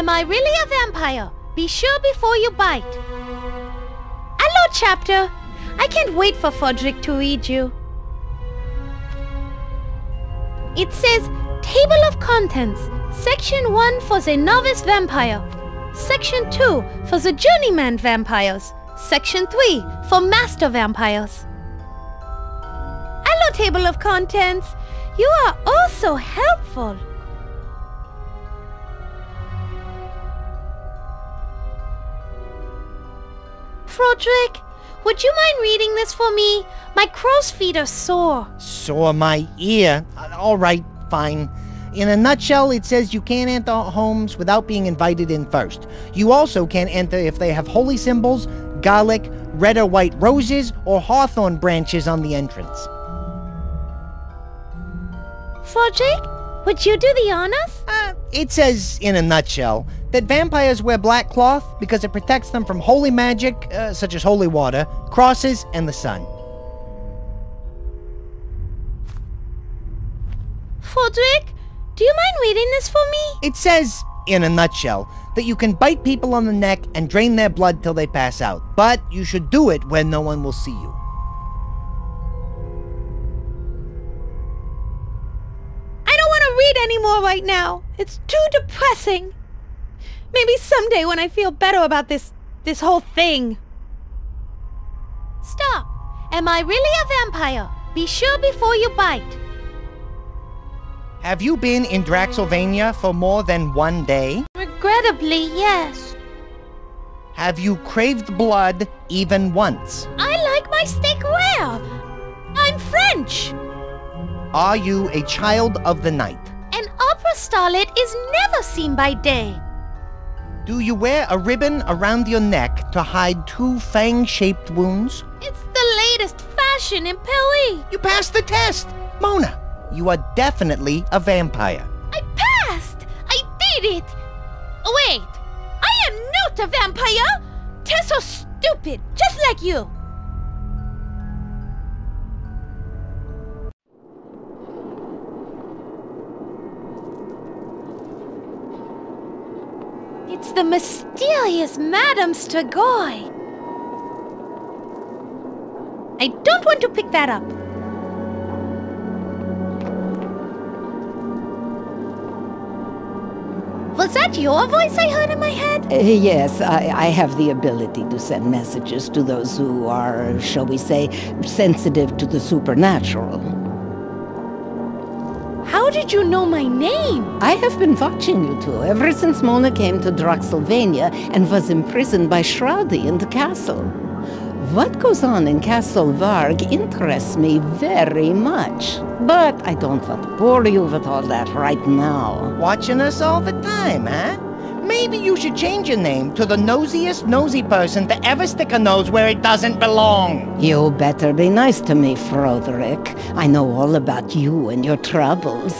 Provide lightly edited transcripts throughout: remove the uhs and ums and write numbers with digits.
Am I really a vampire? Be sure before you bite. Hello, chapter. I can't wait for Froderick to read you. It says, Table of Contents, Section 1 for the Novice Vampire, Section 2 for the Journeyman Vampires, Section 3 for Master Vampires. Hello, Table of Contents. You are also helpful. Froderick, would you mind reading this for me? My crow's feet are sore. So am my ear. Alright, fine. In a nutshell, it says you can't enter homes without being invited in first. You also can't enter if they have holy symbols, garlic, red or white roses, or hawthorn branches on the entrance. Froderick, would you do the honors? It says, in a nutshell, that vampires wear black cloth because it protects them from holy magic, such as holy water, crosses, and the sun. Froderick, do you mind reading this for me? It says, in a nutshell, that you can bite people on the neck and drain their blood till they pass out, but you should do it when no one will see you. Anymore right now. It's too depressing. Maybe someday when I feel better about this whole thing. Stop. Am I really a vampire? Be sure before you bite. Have you been in Draxsylvania for more than one day? Regrettably, yes. Have you craved blood even once? I like my steak rare. I'm French. Are you a child of the night? An opera starlet is never seen by day. Do you wear a ribbon around your neck to hide two fang-shaped wounds? It's the latest fashion in Paris. You passed the test! Mona, you are definitely a vampire. I passed! I did it! Wait, I am not a vampire! Tests are stupid, just like you. It's the mysterious Madame Strigo. I don't want to pick that up. Was that your voice I heard in my head? Yes, I have the ability to send messages to those who are, shall we say, sensitive to the supernatural. How did you know my name? I have been watching you two ever since Mona came to Draxsylvania and was imprisoned by Shrowdy in the castle. What goes on in Castle Warg interests me very much. But I don't want to bore you with all that right now. Watching us all the time, huh? Maybe you should change your name to the nosiest nosy person to ever stick a nose where it doesn't belong. You better be nice to me, Froderick. I know all about you and your troubles.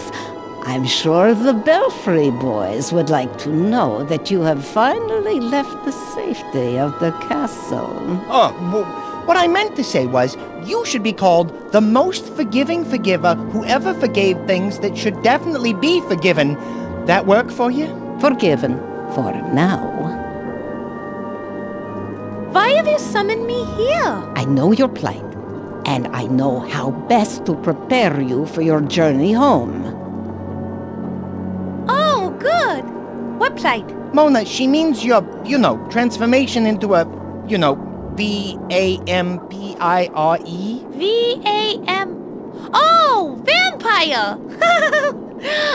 I'm sure the Belfry Boys would like to know that you have finally left the safety of the castle. Oh, well, what I meant to say was, you should be called the most forgiving forgiver who ever forgave things that should definitely be forgiven. That work for you? Forgiven. For now. Why have you summoned me here? I know your plight, and I know how best to prepare you for your journey home. Oh, good. What plight? Mona, she means your, transformation into a, vampire? V-A-M... Oh, vampire!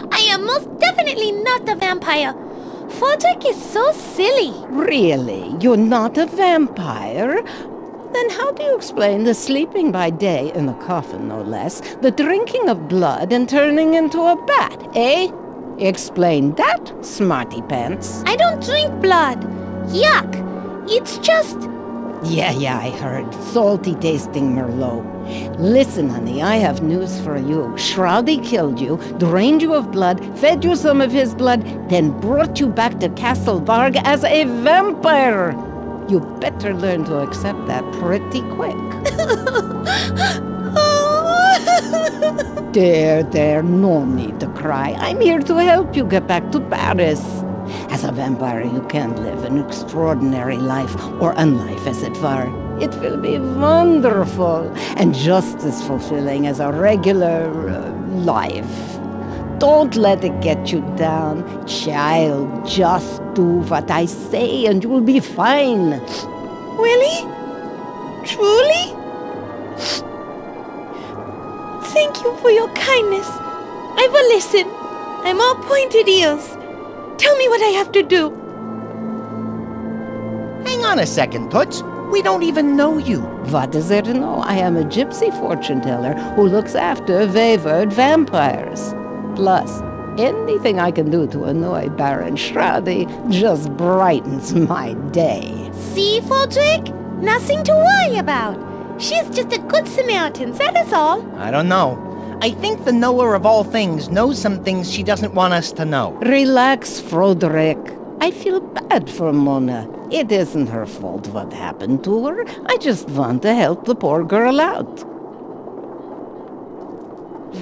I am most definitely not a vampire. Froderick is so silly. Really? You're not a vampire? Then how do you explain the sleeping by day, in a coffin no less, the drinking of blood and turning into a bat, eh? Explain that, smarty pants. I don't drink blood. Yuck. It's just... Yeah, I heard. Salty-tasting Merlot. Listen, honey, I have news for you. Shrowdy killed you, drained you of blood, fed you some of his blood, then brought you back to Castle Warg as a vampire. You better learn to accept that pretty quick. There, no need to cry. I'm here to help you get back to Paris. As a vampire, you can live an extraordinary life, or unlife as it were. It will be wonderful and just as fulfilling as a regular life. Don't let it get you down, child. Just do what I say and you will be fine. Really? Truly? Thank you for your kindness. I will listen. I'm all pointed ears. Tell me what I have to do. Hang on a second, Toots. We don't even know you. What is there to know? I am a gypsy fortune teller who looks after wayward vampires. Plus, anything I can do to annoy Baron Shrowdy just brightens my day. See, Froderick? Nothing to worry about. She's just a good Samaritan, that is all. I don't know. I think the knower of all things knows some things she doesn't want us to know. Relax, Froderick. I feel bad for Mona. It isn't her fault what happened to her. I just want to help the poor girl out.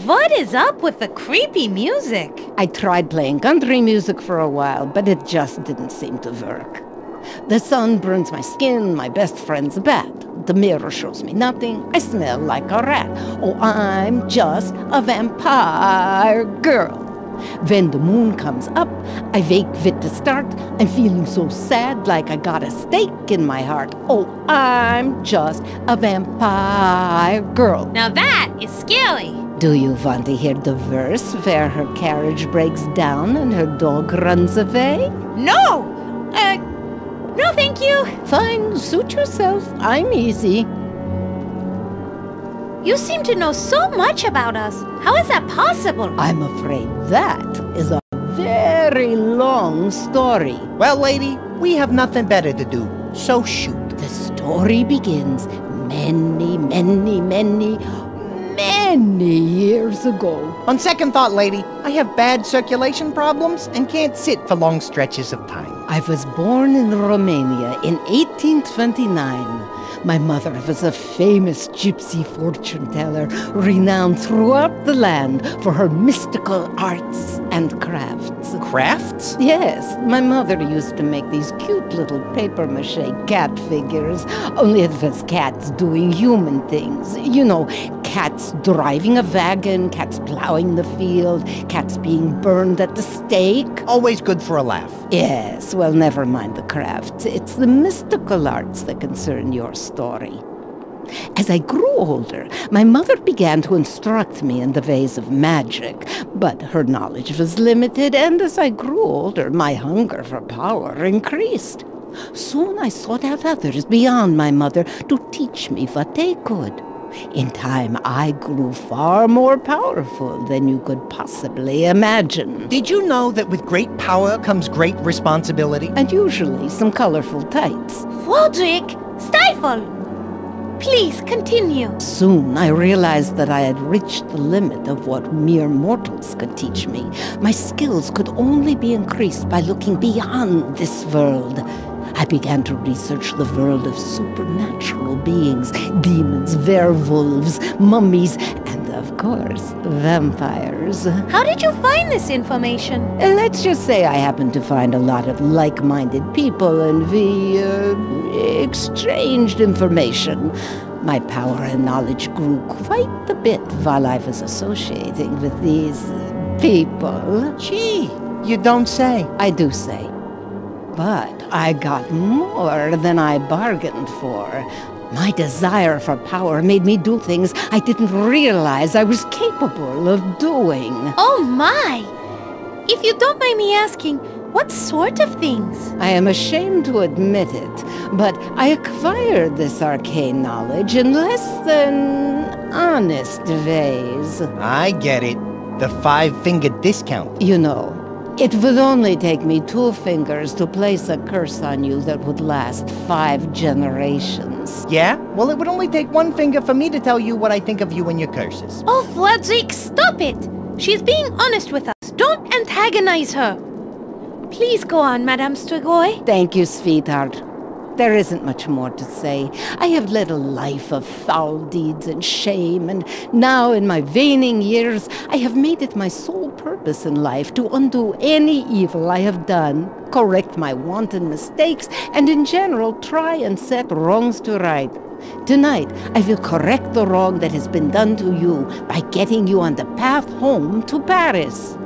What is up with the creepy music? I tried playing country music for a while, but it just didn't seem to work. The sun burns my skin, my best friend's bad. The mirror shows me nothing, I smell like a rat. Oh, I'm just a vampire girl. When the moon comes up, I wake with the start. I'm feeling so sad, like I got a stake in my heart. Oh, I'm just a vampire girl. Now that is scary. Do you want to hear the verse where her carriage breaks down and her dog runs away? No! No, thank you. Fine, suit yourself. I'm easy. You seem to know so much about us. How is that possible? I'm afraid that is a very long story. Well, lady, we have nothing better to do, so shoot. The story begins many years ago. On second thought, lady, I have bad circulation problems and can't sit for long stretches of time. I was born in Romania in 1829. My mother was a famous gypsy fortune teller, renowned throughout the land for her mystical arts and crafts. Crafts? Yes. My mother used to make these cute little papier-mâché cat figures, only it was cats doing human things. You know, cats driving a wagon, cats plowing the field, cats being burned at the stake. Always good for a laugh. Yes. Well, never mind the crafts. It's the mystical arts that concern your story. As I grew older, my mother began to instruct me in the ways of magic, but her knowledge was limited, and as I grew older, my hunger for power increased. Soon I sought out others beyond my mother to teach me what they could. In time, I grew far more powerful than you could possibly imagine. Did you know that with great power comes great responsibility? And usually some colorful tights. Froderick, stifle! Please continue. Soon I realized that I had reached the limit of what mere mortals could teach me. My skills could only be increased by looking beyond this world. I began to research the world of supernatural beings, demons, werewolves, mummies, and of course, vampires. How did you find this information? Let's just say I happened to find a lot of like-minded people and we exchanged information. My power and knowledge grew quite a bit while I was associating with these people. Gee, you don't say. I do say. But I got more than I bargained for. My desire for power made me do things I didn't realize I was capable of doing. Oh my! If you don't mind me asking, what sort of things? I am ashamed to admit it, but I acquired this arcane knowledge in less than honest ways. I get it. The five-finger discount. You know, it would only take me 2 fingers to place a curse on you that would last 5 generations. Yeah? Well, it would only take 1 finger for me to tell you what I think of you and your curses. Oh, Frederick, stop it! She's being honest with us. Don't antagonize her. Please go on, Madame Strigo. Thank you, sweetheart. There isn't much more to say. I have led a life of foul deeds and shame, and now in my waning years I have made it my sole purpose in life to undo any evil I have done, correct my wanton mistakes, and in general try and set wrongs to right. Tonight I will correct the wrong that has been done to you by getting you on the path home to Paris.